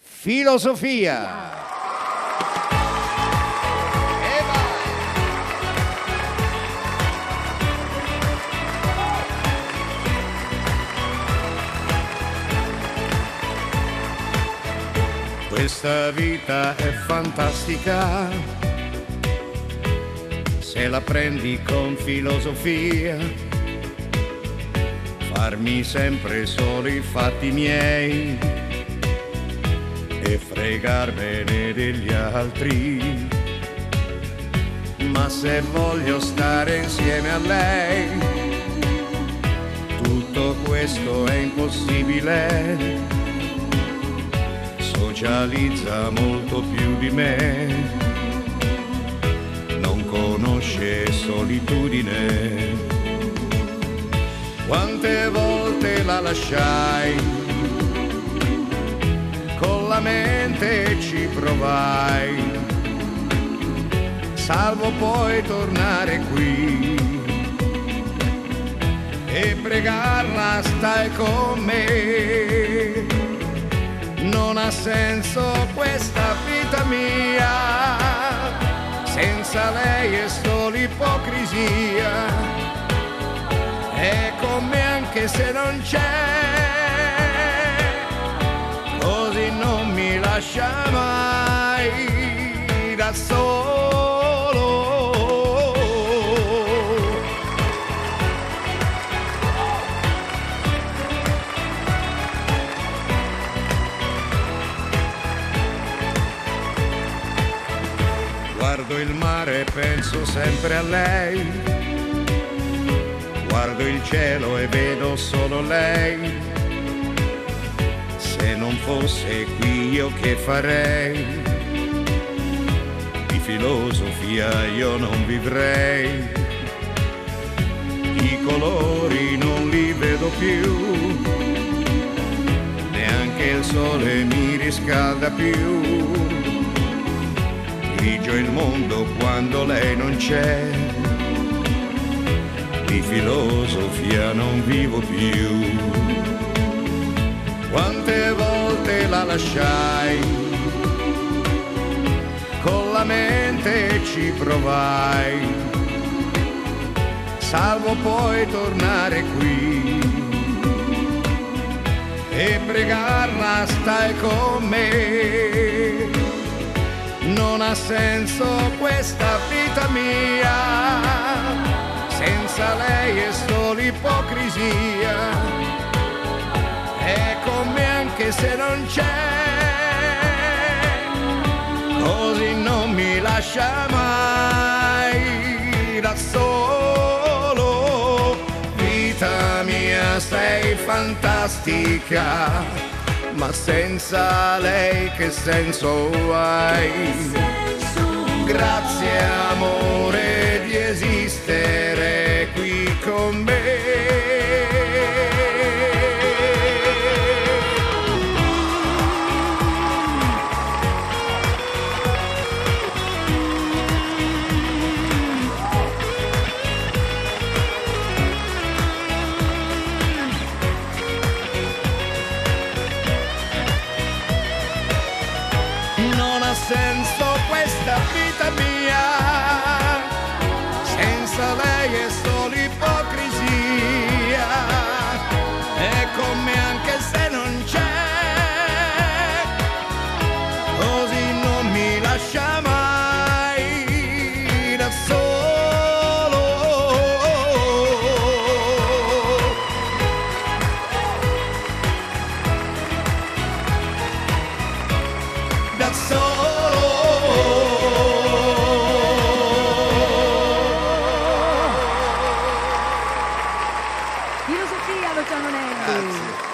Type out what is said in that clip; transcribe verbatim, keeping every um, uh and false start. Filosofia. Questa vita è fantastica, se la prendi con filosofia. Farmi sempre solo i fatti miei e fregarmene degli altri. Ma se voglio stare insieme a lei, tutto questo è impossibile. Socializza molto più di me, non conosce solitudine. Quante volte la lasciai, con la mente ci provai, salvo poi tornare qui e pregarla stai con me. Non ha senso questa vita mia, senza lei è solo ipocrisia. È come anche se non c'è, così non mi lascia mai da solo. Guardo il mare e penso sempre a lei, guardo il cielo e vedo solo lei. Se non fosse qui io che farei? Di filosofia io non vivrei, i colori non li vedo più, neanche il sole mi riscalda più. Grigio il mondo quando lei non c'è, di filosofia non vivo più. Quante volte la lasciai, con la mente ci provai, salvo poi tornare qui e pregarla stai con me. Non ha senso questa vita mia, senza lei è solo ipocrisia. È come anche se non c'è, così non mi lascia mai da solo. Vita mia sei fantastica, ma senza lei che senso hai? Grazie amore di esistere qui con me. Senso questa vita mia, senza lei è solo ipocrisia. È come anche se non c'è, così non mi lascia mai da solo. Da solo. Filosofia, Luciano Nelli. Grazie.